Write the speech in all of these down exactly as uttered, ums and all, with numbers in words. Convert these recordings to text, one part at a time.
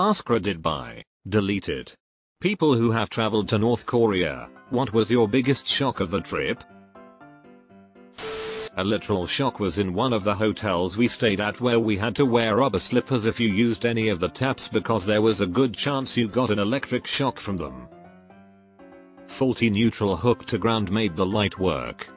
ask reddit by deleted. People who have traveled to North Korea, what was your biggest shock of the trip? A literal shock was in one of the hotels we stayed at, where we had to wear rubber slippers if you used any of the taps because there was a good chance you got an electric shock from them. Faulty neutral hook to ground made the light work.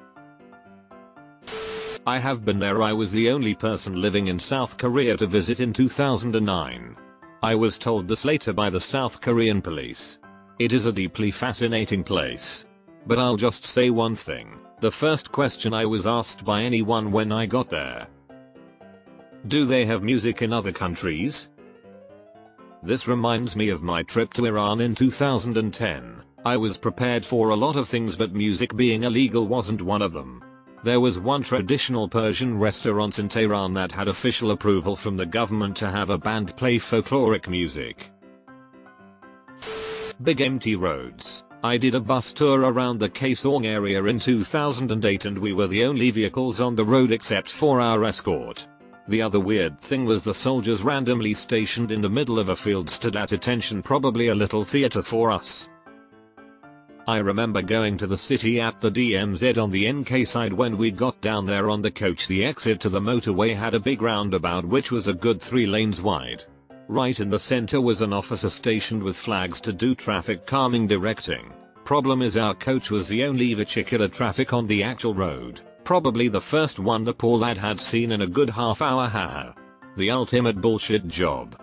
I have been there. I was the only person living in South Korea to visit in two thousand nine. I was told this later by the South Korean police. It is a deeply fascinating place. But I'll just say one thing. The first question I was asked by anyone when I got there: do they have music in other countries? This reminds me of my trip to Iran in two thousand ten. I was prepared for a lot of things, but music being illegal wasn't one of them. There was one traditional Persian restaurant in Tehran that had official approval from the government to have a band play folkloric music. Big empty roads. I did a bus tour around the Kaesong area in two thousand eight, and we were the only vehicles on the road except for our escort. The other weird thing was the soldiers randomly stationed in the middle of a field stood at attention, probably a little theater for us. I remember going to the city at the D M Z on the N K side. When we got down there on the coach, the exit to the motorway had a big roundabout which was a good three lanes wide. Right in the center was an officer stationed with flags to do traffic calming directing. Problem is, our coach was the only vehicular traffic on the actual road, probably the first one the poor lad had seen in a good half hour. Haha. The ultimate bullshit job.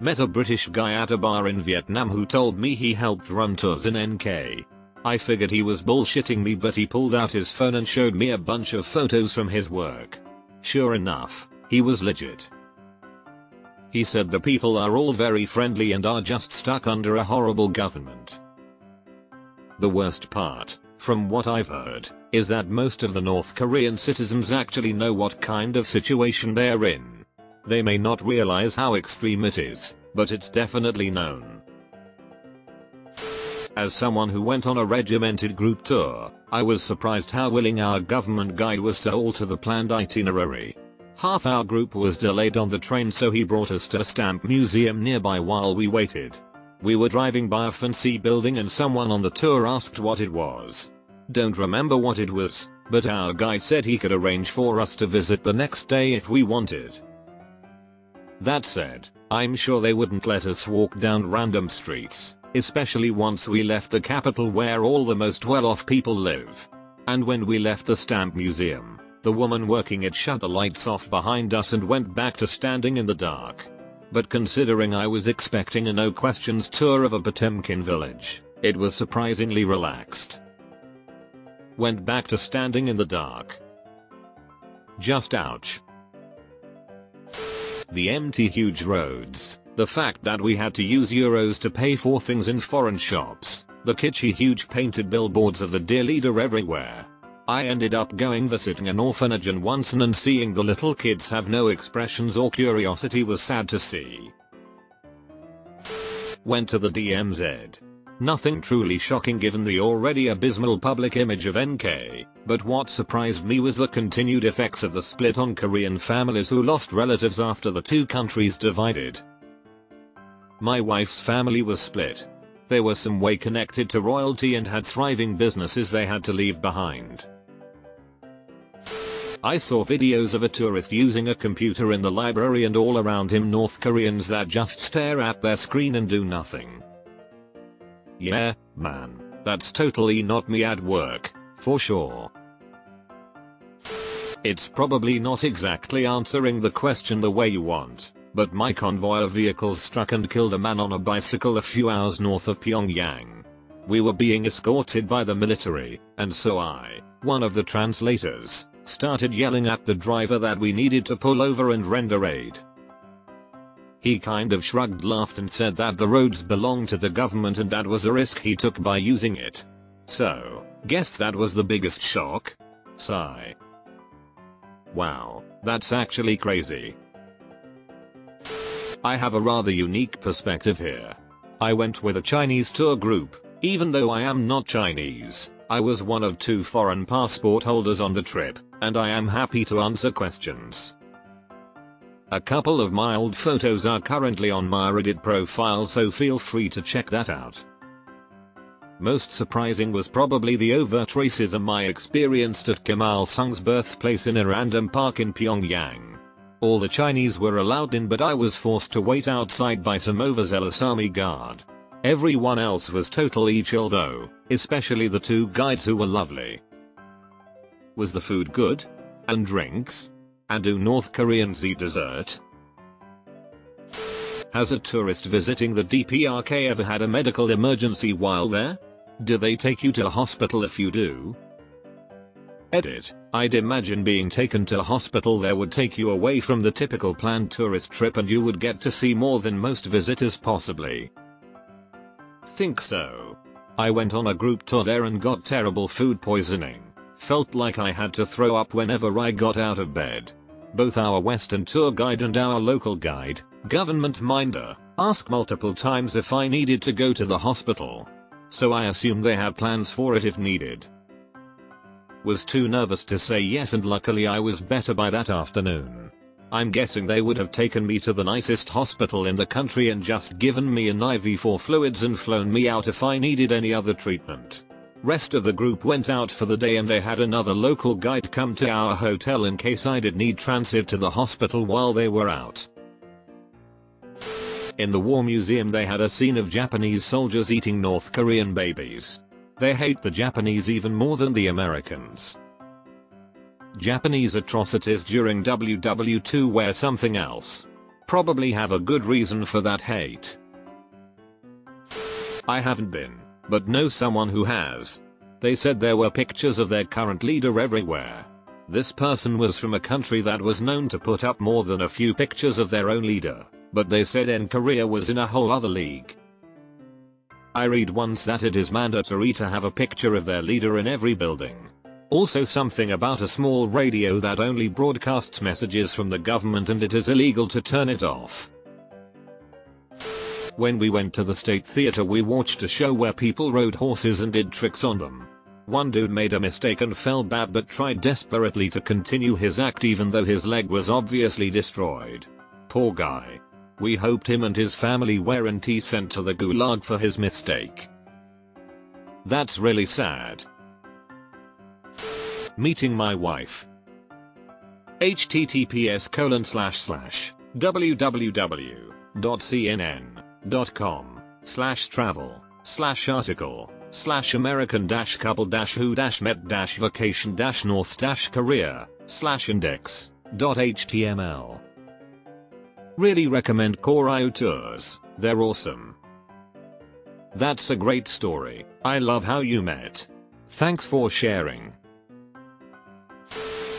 Met a British guy at a bar in Vietnam who told me he helped run tours in N K. I figured he was bullshitting me, but he pulled out his phone and showed me a bunch of photos from his work. Sure enough, he was legit. He said the people are all very friendly and are just stuck under a horrible government. The worst part, from what I've heard, is that most of the North Korean citizens actually know what kind of situation they're in. They may not realize how extreme it is, but it's definitely known. As someone who went on a regimented group tour, I was surprised how willing our government guide was to alter the planned itinerary. Half our group was delayed on the train, so he brought us to a stamp museum nearby while we waited. We were driving by a fancy building and someone on the tour asked what it was. Don't remember what it was, but our guide said he could arrange for us to visit the next day if we wanted. That said, I'm sure they wouldn't let us walk down random streets, especially once we left the capital where all the most well-off people live. And when we left the stamp museum, the woman working it shut the lights off behind us and went back to standing in the dark. But considering I was expecting a no questions tour of a Potemkin village, it was surprisingly relaxed. Went back to standing in the dark. Just ouch. The empty huge roads, the fact that we had to use euros to pay for things in foreign shops, the kitschy huge painted billboards of the Dear Leader everywhere. I ended up going visiting an orphanage in Wonsan, and seeing the little kids have no expressions or curiosity was sad to see. Went to the D M Z. Nothing truly shocking given the already abysmal public image of N K, but what surprised me was the continued effects of the split on Korean families who lost relatives after the two countries divided. My wife's family was split. They were some way connected to royalty and had thriving businesses they had to leave behind. I saw videos of a tourist using a computer in the library and all around him North Koreans that just stare at their screen and do nothing. Yeah, man, that's totally not me at work, for sure. It's probably not exactly answering the question the way you want, but my convoy of vehicles struck and killed a man on a bicycle a few hours north of Pyongyang. We were being escorted by the military, and so I, one of the translators, started yelling at the driver that we needed to pull over and render aid. He kind of shrugged, laughed, and said that the roads belonged to the government and that was a risk he took by using it. So, guess that was the biggest shock? Sigh. Wow, that's actually crazy. I have a rather unique perspective here. I went with a Chinese tour group. Even though I am not Chinese, I was one of two foreign passport holders on the trip, and I am happy to answer questions. A couple of my old photos are currently on my Reddit profile, so feel free to check that out. Most surprising was probably the overt racism I experienced at Kim Il-sung's birthplace in a random park in Pyongyang. All the Chinese were allowed in, but I was forced to wait outside by some overzealous army guard. Everyone else was totally chill though, especially the two guides who were lovely. Was the food good? And drinks? And do North Koreans eat dessert? Has a tourist visiting the D P R K ever had a medical emergency while there? Do they take you to a hospital if you do? Edit. I'd imagine being taken to a hospital there would take you away from the typical planned tourist trip and you would get to see more than most visitors possibly. Think so. I went on a group tour there and got terrible food poisoning. Felt like I had to throw up whenever I got out of bed. Both our Western tour guide and our local guide, government minder, asked multiple times if I needed to go to the hospital. So I assume they have plans for it if needed. Was too nervous to say yes, and luckily I was better by that afternoon. I'm guessing they would have taken me to the nicest hospital in the country and just given me an I V for fluids and flown me out if I needed any other treatment. Rest of the group went out for the day and they had another local guide come to our hotel in case I did need transit to the hospital while they were out. In the war museum they had a scene of Japanese soldiers eating North Korean babies. They hate the Japanese even more than the Americans. Japanese atrocities during World War Two were something else. Probably have a good reason for that hate. I haven't been, but know someone who has. They said there were pictures of their current leader everywhere. This person was from a country that was known to put up more than a few pictures of their own leader, but they said in Korea was in a whole other league. I read once that it is mandatory to have a picture of their leader in every building. Also something about a small radio that only broadcasts messages from the government and it is illegal to turn it off. When we went to the State Theater we watched a show where people rode horses and did tricks on them. One dude made a mistake and fell bad but tried desperately to continue his act even though his leg was obviously destroyed. Poor guy. We hoped him and his family weren't sent to the gulag for his mistake. That's really sad. Meeting my wife. H T T P S colon slash slash w w w dot c n n dot com slash travel slash article slash american dash couple dash who dash met dash vacation dash north dash korea slash index dot h t m l. Really recommend Corio tours, they're awesome. That's a great story, I love how you met. Thanks for sharing.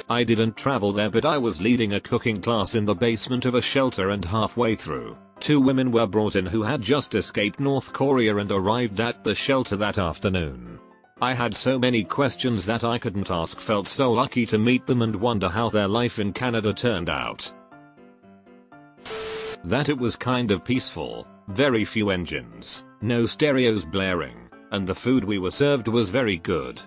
I didn't travel there but I was leading a cooking class in the basement of a shelter and halfway through, two women were brought in who had just escaped North Korea and arrived at the shelter that afternoon. I had so many questions that I couldn't ask, felt so lucky to meet them and wonder how their life in Canada turned out. That it was kind of peaceful, very few engines, no stereos blaring, and the food we were served was very good.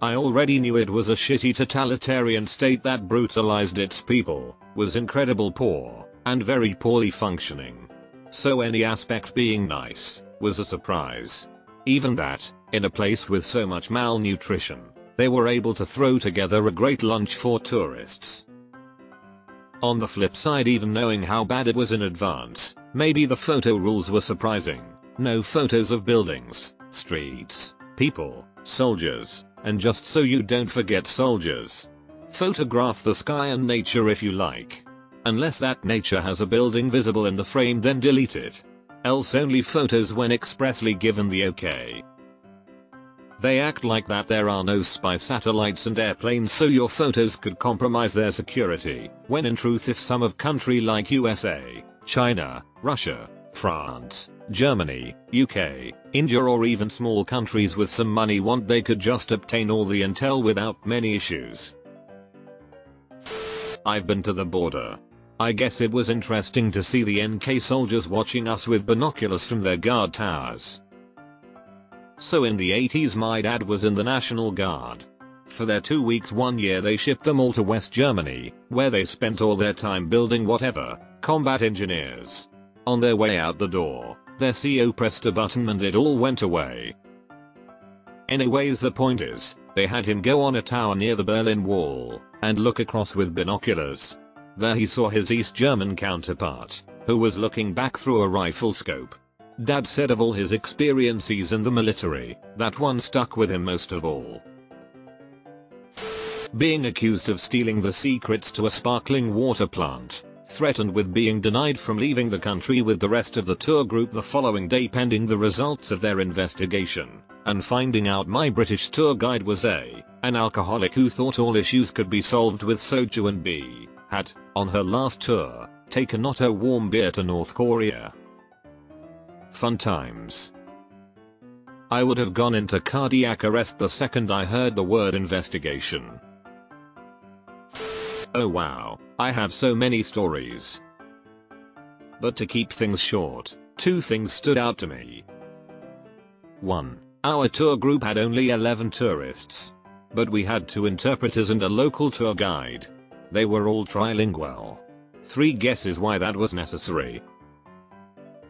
I already knew it was a shitty totalitarian state that brutalized its people, was incredibly poor, and very poorly functioning. So any aspect being nice was a surprise. Even that, in a place with so much malnutrition, they were able to throw together a great lunch for tourists. On the flip side, even knowing how bad it was in advance, maybe the photo rules were surprising. No photos of buildings, streets, people, soldiers. And just so you don't forget soldiers. Photograph the sky and nature if you like. Unless that nature has a building visible in the frame, then delete it. Else only photos when expressly given the okay. They act like that there are no spy satellites and airplanes, so your photos could compromise their security, when in truth if some of country like U S A, China, Russia, France, Germany, U K, India or even small countries with some money want, they could just obtain all the intel without many issues. I've been to the border. I guess it was interesting to see the N K soldiers watching us with binoculars from their guard towers. So in the eighties my dad was in the National Guard. For their two weeks one year they shipped them all to West Germany, where they spent all their time building whatever, combat engineers. On their way out the door, their C E O pressed a button and it all went away. Anyways, the point is, they had him go on a tower near the Berlin Wall, and look across with binoculars. There he saw his East German counterpart, who was looking back through a rifle scope. Dad said of all his experiences in the military, that one stuck with him most of all. Being accused of stealing the secrets to a sparkling water plant, threatened with being denied from leaving the country with the rest of the tour group the following day pending the results of their investigation, and finding out my British tour guide was A, an alcoholic who thought all issues could be solved with soju, and B, had, on her last tour, taken not her warm beer to North Korea. Fun times. I would have gone into cardiac arrest the second I heard the word investigation. Oh wow, I have so many stories. But to keep things short, two things stood out to me. one. Our tour group had only eleven tourists. But we had two interpreters and a local tour guide. They were all trilingual. Three guesses why that was necessary.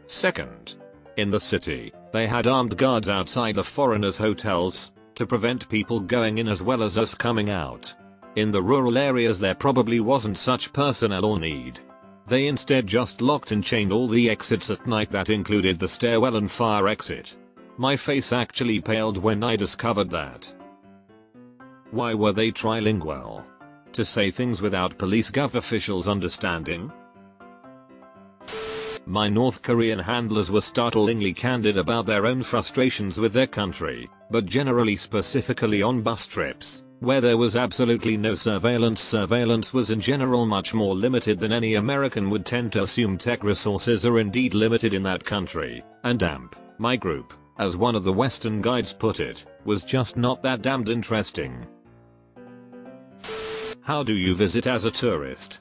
Second. In the city, they had armed guards outside the foreigners' hotels, to prevent people going in as well as us coming out. In the rural areas there probably wasn't such personnel or need. They instead just locked and chained all the exits at night, that included the stairwell and fire exit. My face actually paled when I discovered that. Why were they trilingual? To say things without police gov officials understanding? My North Korean handlers were startlingly candid about their own frustrations with their country, but generally specifically on bus trips, where there was absolutely no surveillance. Surveillance was in general much more limited than any American would tend to assume. Tech resources are indeed limited in that country, and A M P, my group, as one of the Western guides put it, was just not that damned interesting. How do you visit as a tourist?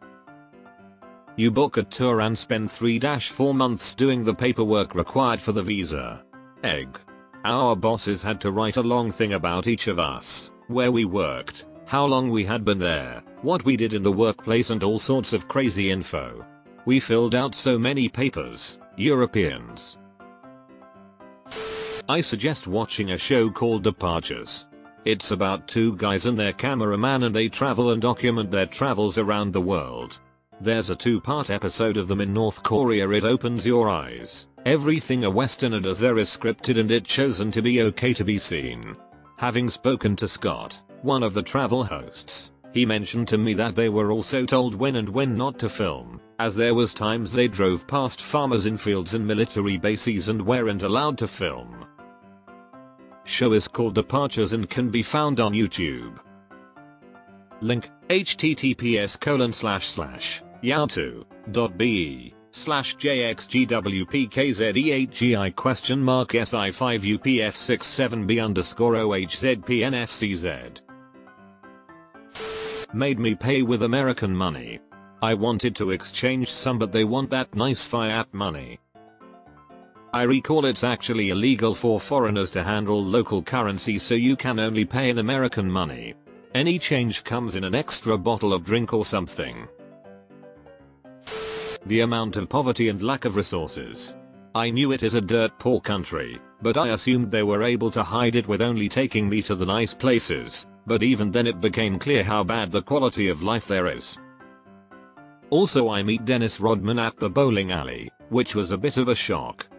You book a tour and spend three to four months doing the paperwork required for the visa. Egg. Our bosses had to write a long thing about each of us, where we worked, how long we had been there, what we did in the workplace, and all sorts of crazy info. We filled out so many papers, Europeans. I suggest watching a show called Departures. It's about two guys and their cameraman, and they travel and document their travels around the world. There's a two-part episode of them in North Korea. It opens your eyes. Everything a Westerner does there is scripted, and it's chosen to be okay to be seen. Having spoken to Scott, one of the travel hosts, he mentioned to me that they were also told when and when not to film, as there was times they drove past farmers in fields and military bases and weren't allowed to film. Show is called Departures and can be found on YouTube. Link: h t t p s colon slash slash yahoo dot b e slash j x g w p k z e h g i question mark s i five u p f six seven b underscore o h z p n f c z. Made me pay with American money. I wanted to exchange some, but they want that nice fiat money. I recall it's actually illegal for foreigners to handle local currency, so you can only pay in American money. Any change comes in an extra bottle of drink or something. The amount of poverty and lack of resources. I knew it is a dirt poor country, but I assumed they were able to hide it with only taking me to the nice places, but even then it became clear how bad the quality of life there is. Also, I meet Dennis Rodman at the bowling alley, which was a bit of a shock.